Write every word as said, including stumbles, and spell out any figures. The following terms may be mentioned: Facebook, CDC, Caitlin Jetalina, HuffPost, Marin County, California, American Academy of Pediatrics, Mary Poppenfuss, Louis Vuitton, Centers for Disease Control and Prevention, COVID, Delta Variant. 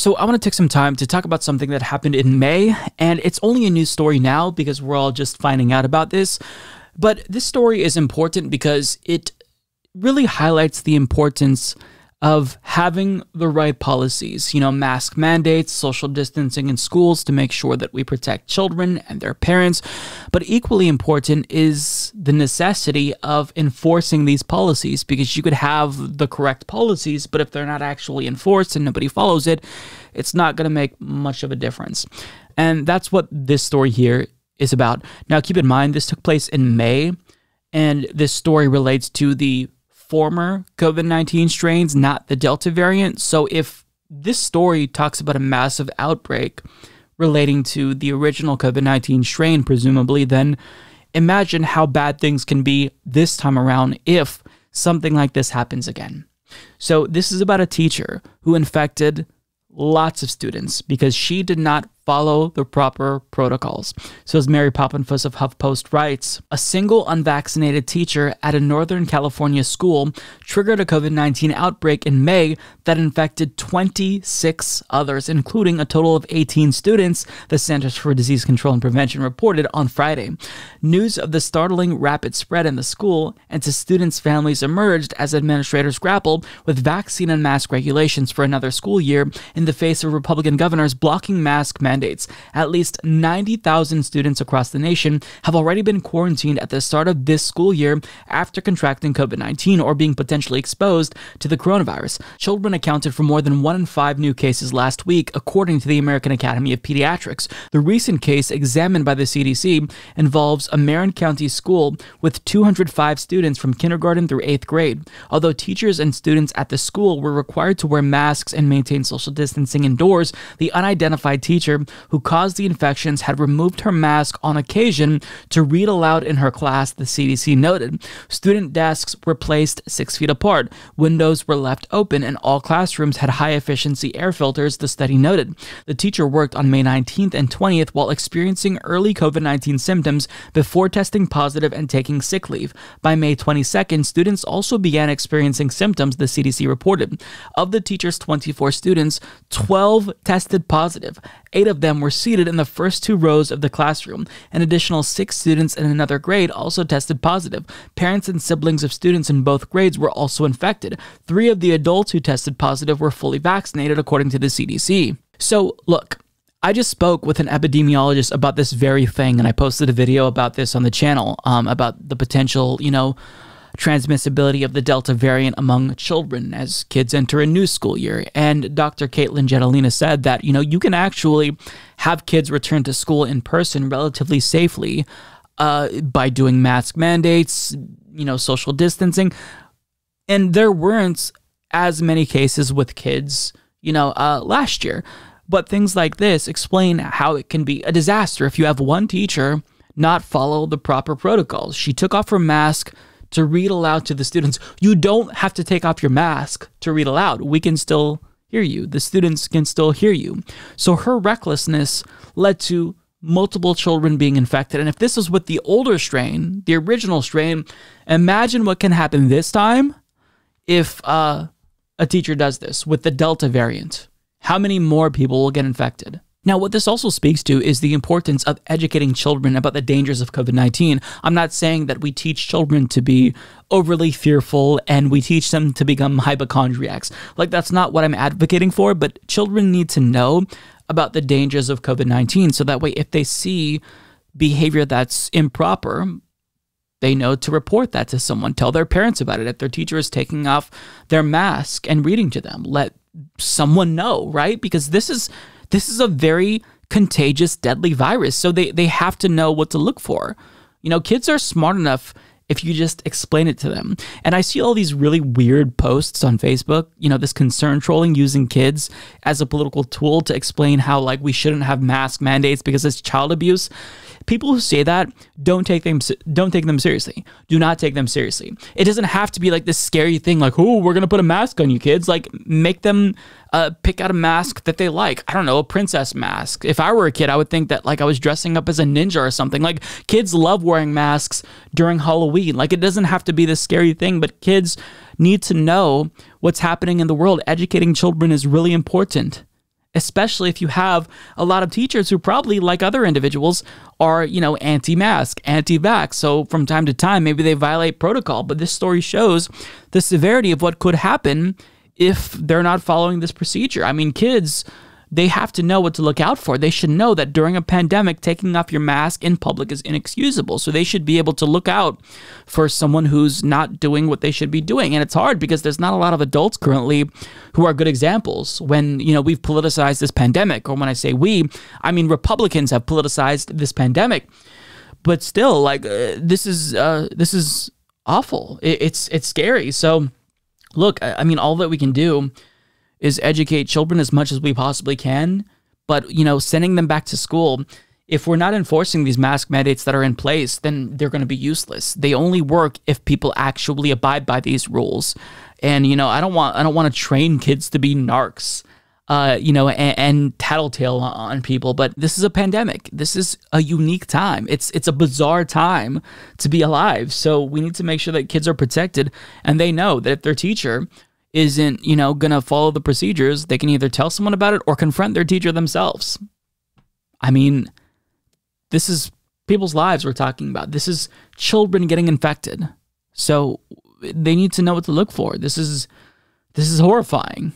So I want to take some time to talk about something that happened in May, and it's only a news story now because we're all just finding out about this. But this story is important because it really highlights the importance of having the right policies, you know, mask mandates, social distancing in schools to make sure that we protect children and their parents. But equally important is the necessity of enforcing these policies, because you could have the correct policies, but if they're not actually enforced and nobody follows it, it's not going to make much of a difference. And that's what this story here is about. Now, keep in mind, this took place in May, and this story relates to the former COVID nineteen strains, not the Delta variant. So if this story talks about a massive outbreak relating to the original COVID nineteen strain, presumably, then imagine how bad things can be this time around if something like this happens again. So this is about a teacher who infected lots of students because she did not follow the proper protocols. So as Mary Poppenfuss of HuffPost writes, a single unvaccinated teacher at a Northern California school triggered a COVID nineteen outbreak in May that infected twenty-six others, including a total of eighteen students, the Centers for Disease Control and Prevention reported on Friday. News of the startling rapid spread in the school and to students' families emerged as administrators grappled with vaccine and mask regulations for another school year in the face of Republican governors blocking mask mandates. Mandates. At least ninety thousand students across the nation have already been quarantined at the start of this school year after contracting COVID nineteen or being potentially exposed to the coronavirus. Children accounted for more than one in five new cases last week, according to the American Academy of Pediatrics. The recent case examined by the C D C involves a Marin County school with two hundred five students from kindergarten through eighth grade. Although teachers and students at the school were required to wear masks and maintain social distancing indoors, the unidentified teacher who caused the infections had removed her mask on occasion to read aloud in her class, the C D C noted. Student desks were placed six feet apart, windows were left open, and all classrooms had high-efficiency air filters, the study noted. The teacher worked on May nineteenth and twentieth while experiencing early COVID nineteen symptoms before testing positive and taking sick leave. By May twenty-second, students also began experiencing symptoms, the C D C reported. Of the teacher's twenty-four students, twelve tested positive. Eight of them were seated in the first two rows of the classroom. An additional six students in another grade also tested positive. Parents and siblings of students in both grades were also infected. Three of the adults who tested positive were fully vaccinated, according to the C D C. So, look, I just spoke with an epidemiologist about this very thing, and I posted a video about this on the channel, um, about the potential, you know, transmissibility of the Delta variant among children as kids enter a new school year. And Doctor Caitlin Jetalina said that, you know, you can actually have kids return to school in person relatively safely uh, by doing mask mandates, you know, social distancing. And there weren't as many cases with kids, you know, uh, last year. But things like this explain how it can be a disaster if you have one teacher not follow the proper protocols. She took off her mask to read aloud to the students. You don't have to take off your mask to read aloud. We can still hear you. The students can still hear you. So her recklessness led to multiple children being infected. And if this was with the older strain, the original strain, imagine what can happen this time if uh, a teacher does this with the Delta variant. How many more people will get infected? Now, what this also speaks to is the importance of educating children about the dangers of COVID nineteen. I'm not saying that we teach children to be overly fearful and we teach them to become hypochondriacs. Like, that's not what I'm advocating for, but children need to know about the dangers of COVID nineteen so that way if they see behavior that's improper, they know to report that to someone. Tell their parents about it. If their teacher is taking off their mask and reading to them, let someone know, right? Because this is... This is a very contagious, deadly virus, so they, they have to know what to look for. You know, kids are smart enough if you just explain it to them. And I see all these really weird posts on Facebook, you know, this concern trolling using kids as a political tool to explain how, like, we shouldn't have mask mandates because it's child abuse. People who say that, don't take them don't take them seriously. Do not take them seriously. It doesn't have to be like this scary thing like, oh, we're going to put a mask on you kids. Like, make them uh, pick out a mask that they like. I don't know, a princess mask. If I were a kid, I would think that, like, I was dressing up as a ninja or something. Like, kids love wearing masks during Halloween. Like, it doesn't have to be this scary thing, but kids need to know what's happening in the world. Educating children is really important. especially if you have a lot of teachers who probably, like other individuals, are, you know, anti-mask, anti-vax. So from time to time, maybe they violate protocol. But this story shows the severity of what could happen if they're not following this procedure. I mean, kids, they have to know what to look out for. They should know that during a pandemic, taking off your mask in public is inexcusable. So they should be able to look out for someone who's not doing what they should be doing. And it's hard because there's not a lot of adults currently who are good examples when, you know, we've politicized this pandemic. Or when I say we, I mean Republicans have politicized this pandemic. But still, like, uh, this is uh, this is awful. It, it's, it's scary. So look, I, I mean, all that we can do is educate children as much as we possibly can. But, you know, sending them back to school, if we're not enforcing these mask mandates that are in place, then they're going to be useless. They only work if people actually abide by these rules. And, you know, I don't want I don't want to train kids to be narcs, uh, you know, and, and tattletale on people. But this is a pandemic. This is a unique time. It's it's a bizarre time to be alive. So we need to make sure that kids are protected and they know that if their teacher isn't, you know, gonna follow the procedures, they can either tell someone about it or confront their teacher themselves. I mean, this is people's lives we're talking about. This is children getting infected. So they need to know what to look for. This is, this is horrifying.